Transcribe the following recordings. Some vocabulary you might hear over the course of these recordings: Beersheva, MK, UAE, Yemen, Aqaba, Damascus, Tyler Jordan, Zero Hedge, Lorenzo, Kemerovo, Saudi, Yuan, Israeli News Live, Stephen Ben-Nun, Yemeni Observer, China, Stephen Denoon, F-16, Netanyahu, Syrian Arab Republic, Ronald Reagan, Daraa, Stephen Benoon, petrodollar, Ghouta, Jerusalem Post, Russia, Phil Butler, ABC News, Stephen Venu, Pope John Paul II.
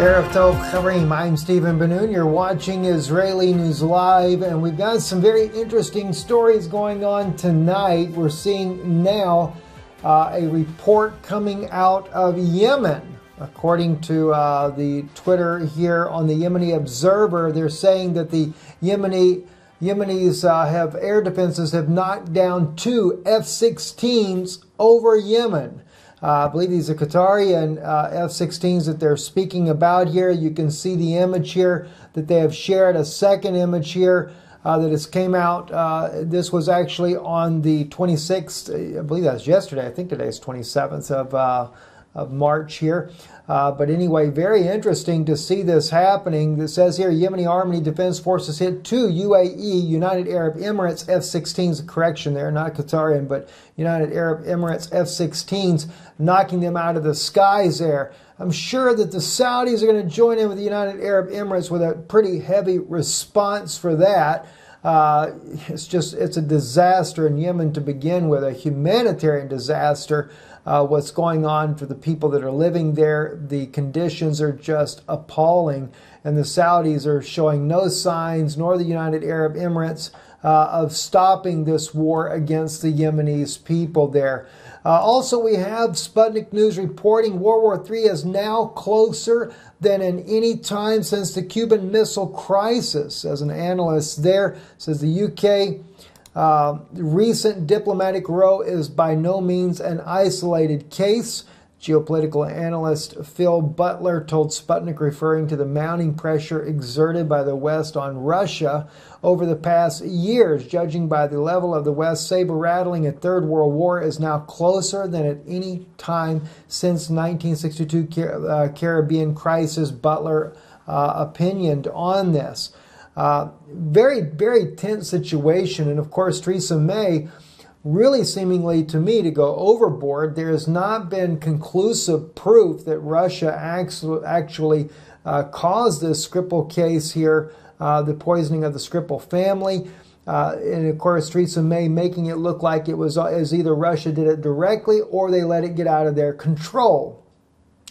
Erev Tov Chaverim, I'm Stephen Benoon. You're watching Israeli News Live, and we've got some very interesting stories going on tonight. We're seeing now a report coming out of Yemen. According to the Twitter here on the Yemeni Observer, they're saying that the Yemenis have air defenses have knocked down 2 F-16s over Yemen. I believe these are Qatari and F-16s that they're speaking about here. You can see the image here that they have shared, a second image here that has came out. This was actually on the 26th, I believe that was yesterday. I think today is 27th of March here. But anyway, very interesting to see this happening. It says here, Yemeni Army Defense Forces hit 2 UAE, United Arab Emirates, F-16s. Correction there, not Qatarian, but United Arab Emirates, F-16s, knocking them out of the skies there. I'm sure that the Saudis are going to join in with the United Arab Emirates with a pretty heavy response for that. It's a disaster in Yemen to begin with, a humanitarian disaster. What's going on for the people that are living there, the conditions are just appalling, and the Saudis are showing no signs, nor the United Arab Emirates, of stopping this war against the Yemeni people there. Also, we have Sputnik News reporting World War III is now closer than in any time since the Cuban Missile Crisis. As an analyst there, says the UK recent diplomatic row is by no means an isolated case. Geopolitical analyst Phil Butler told Sputnik, referring to the mounting pressure exerted by the West on Russia over the past years. Judging by the level of the West's saber-rattling, a Third World War is now closer than at any time since 1962 Caribbean crisis, Butler opinioned on this. Very, very tense situation. And of course, Theresa May really seemingly to me to go overboard. There has not been conclusive proof that Russia actually caused this Skripal case here, the poisoning of the Skripal family. And of course, Theresa May making it look like it was as either Russia did it directly or they let it get out of their control.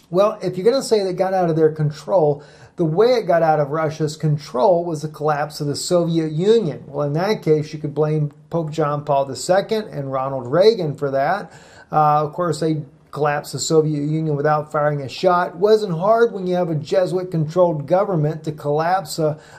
Well, if you're going to say that it got out of their control, the way it got out of Russia's control was the collapse of the Soviet Union. Well, in that case, you could blame Pope John Paul II and Ronald Reagan for that. Of course, they collapsed the Soviet Union without firing a shot. It wasn't hard when you have a Jesuit-controlled government to collapse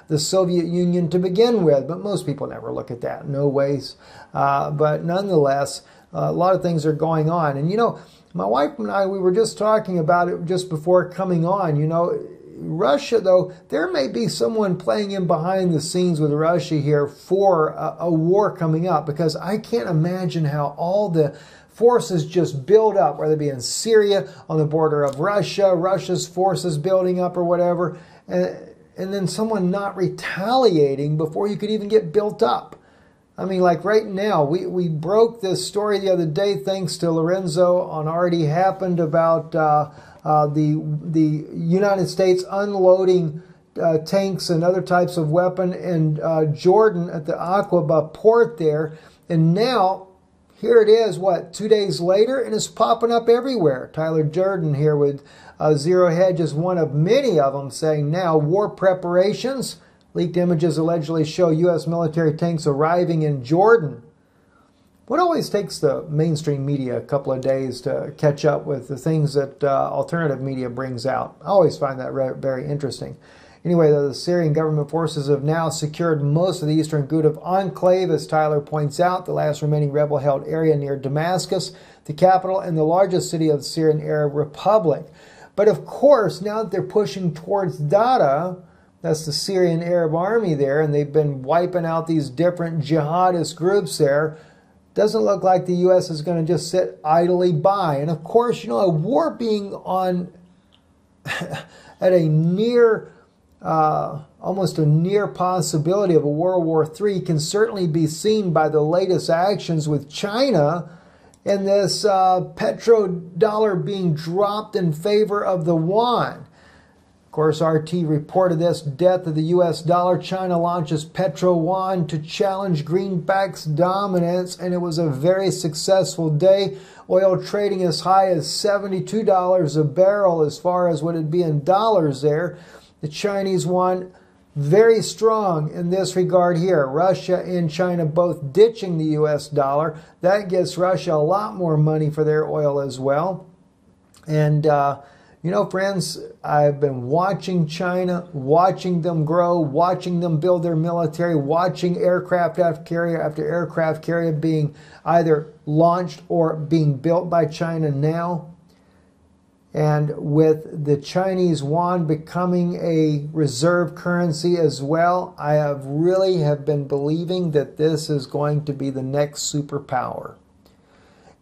the Soviet Union to begin with, but most people never look at that. No ways. But nonetheless, a lot of things are going on. And, you know, my wife and I, we were just talking about it just before coming on. You know, Russia, though, there may be someone playing in behind the scenes with Russia here for a war coming up, because I can't imagine how all the forces just build up, whether it be in Syria, on the border of Russia, Russia's forces building up or whatever, and then someone not retaliating before you could even get built up. I mean, like right now, we broke this story the other day, thanks to Lorenzo, on Already Happened, about the United States unloading tanks and other types of weapon in Jordan at the Aqaba port there. And now, here it is, what, 2 days later, and it's popping up everywhere. Tyler Jordan here with Zero Hedge is one of many of them saying now war preparations. Leaked images allegedly show U.S. military tanks arriving in Jordan. What always takes the mainstream media a couple of days to catch up with the things that alternative media brings out. I always find that very interesting. Anyway, the Syrian government forces have now secured most of the eastern Ghouta enclave, as Tyler points out, the last remaining rebel-held area near Damascus, the capital and the largest city of the Syrian Arab Republic. But of course, now that they're pushing towards Daraa, that's the Syrian Arab Army there, and they've been wiping out these different jihadist groups there. Doesn't look like the U.S. is going to just sit idly by. And of course, you know, a war being on at a near, almost a near possibility of a World War III can certainly be seen by the latest actions with China and this petrodollar being dropped in favor of the yuan. Of course, RT reported this death of the U.S. dollar. China launches Petro Yuan to challenge Greenback's dominance, and it was a very successful day. Oil trading as high as $72 a barrel as far as what it'd be in dollars there. The Chinese yuan very strong in this regard here. Russia and China both ditching the U.S. dollar. That gives Russia a lot more money for their oil as well. And, you know, friends, I've been watching China, watching them grow, watching them build their military, watching aircraft after aircraft carrier being either launched or being built by China now. And with the Chinese yuan becoming a reserve currency as well, I have really been believing that this is going to be the next superpower.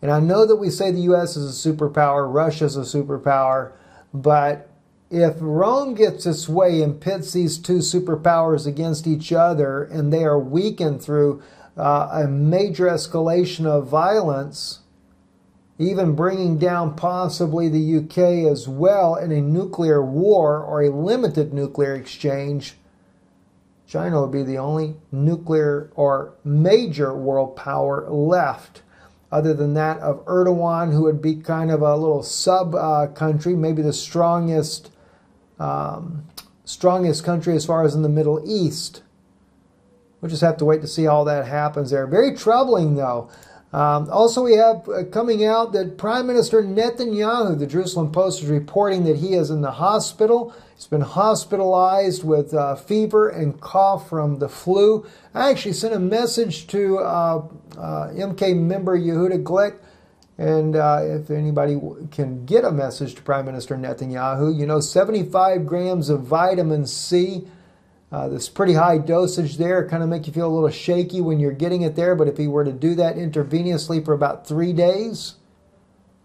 And I know that we say the U.S. is a superpower, Russia is a superpower, but if Rome gets its way and pits these two superpowers against each other and they are weakened through a major escalation of violence, even bringing down possibly the U.K. as well in a nuclear war or a limited nuclear exchange, China will be the only nuclear or major world power left, other than that of Erdogan, who would be kind of a little sub-country, maybe the strongest country as far as in the Middle East. We'll just have to wait to see how that happens there. Very troubling, though. Also, we have coming out that Prime Minister Netanyahu, the Jerusalem Post is reporting that he is in the hospital. He's been hospitalized with fever and cough from the flu. I actually sent a message to MK member Yehuda Glick, and if anybody can get a message to Prime Minister Netanyahu, you know, 75 grams of vitamin C. This pretty high dosage there, kind of make you feel a little shaky when you're getting it there, but if he were to do that intravenously for about 3 days,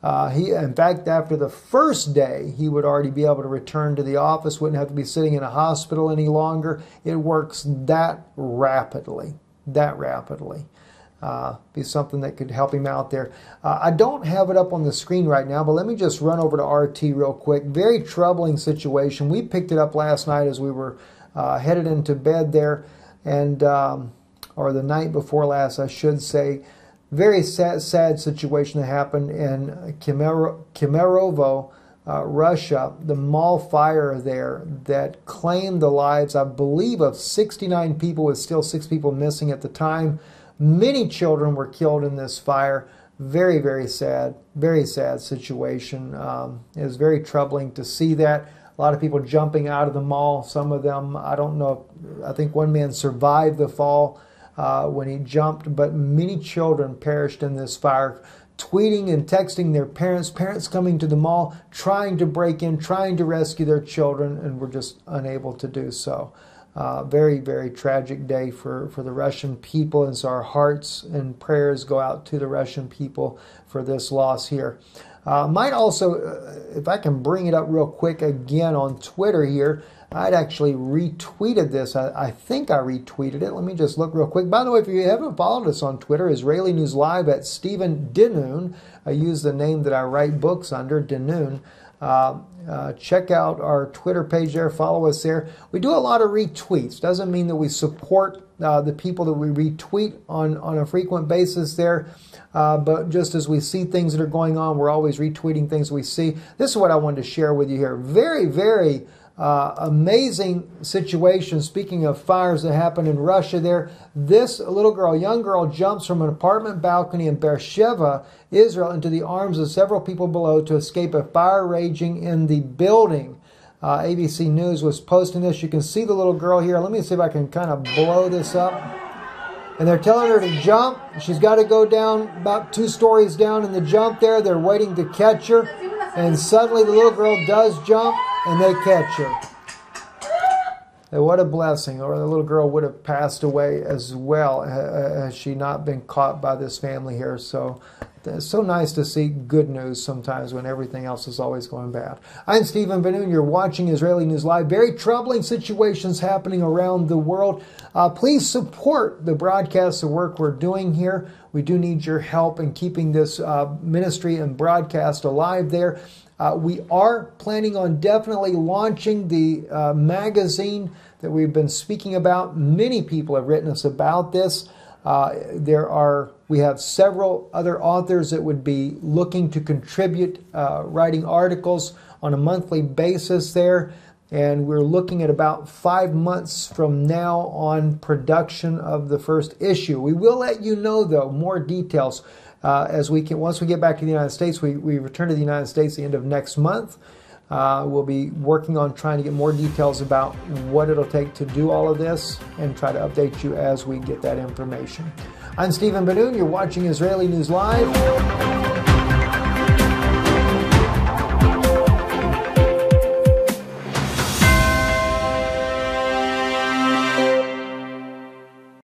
in fact, after the first day, he would already be able to return to the office, wouldn't have to be sitting in a hospital any longer. It works that rapidly. Be something that could help him out there. I don't have it up on the screen right now, but let me just run over to RT real quick. Very troubling situation. We picked it up last night as we were headed into bed there, and or the night before last, I should say. Very sad situation that happened in Kemerovo, Russia. The mall fire there that claimed the lives, I believe, of 69 people, with still 6 people missing at the time. Many children were killed in this fire. Very sad situation. It was very troubling to see that. A lot of people jumping out of the mall. Some of them, I don't know, I think one man survived the fall when he jumped, but many children perished in this fire. Tweeting and texting their parents, parents coming to the mall, trying to break in, trying to rescue their children, and were just unable to do so. Very tragic day for the Russian people, and so our hearts and prayers go out to the Russian people for this loss here. Might also, if I can bring it up real quick again on Twitter here, I'd actually retweeted this. I think I retweeted it. Let me just look real quick. By the way, if you haven't followed us on Twitter, Israeli News Live at Stephen Denoon. I use the name that I write books under, Denoon. Check out our Twitter page there. Follow us there. We do a lot of retweets. Doesn't mean that we support the people that we retweet on a frequent basis there. But just as we see things that are going on, we're always retweeting things we see. This is what I wanted to share with you here. Very amazing situation. Speaking of fires that happened in Russia there, this little girl, young girl, jumps from an apartment balcony in Beersheva, Israel, into the arms of several people below to escape a fire raging in the building. ABC News was posting this. You can see the little girl here. Let me see if I can kind of blow this up. And they're telling her to jump. She's got to go down about 2 stories down in the jump there. They're waiting to catch her. And suddenly the little girl does jump, and they catch her. And what a blessing. Or the little girl would have passed away as well had she not been caught by this family here. So it's so nice to see good news sometimes when everything else is always going bad. I'm Stephen Venu. You're watching Israeli News Live. Very troubling situations happening around the world. Please support the broadcasts of work we're doing here. We do need your help in keeping this ministry and broadcast alive there. We are planning on definitely launching the magazine that we've been speaking about. Many people have written us about this. We have several other authors that would be looking to contribute writing articles on a monthly basis there. And we're looking at about 5 months from now on production of the first issue. We will let you know, though, more details as we can. Once we get back to the United States, we return to the United States at the end of next month. We'll be working on trying to get more details about what it'll take to do all of this and try to update you as we get that information. I'm Stephen Ben-Nun. You're watching Israeli News Live.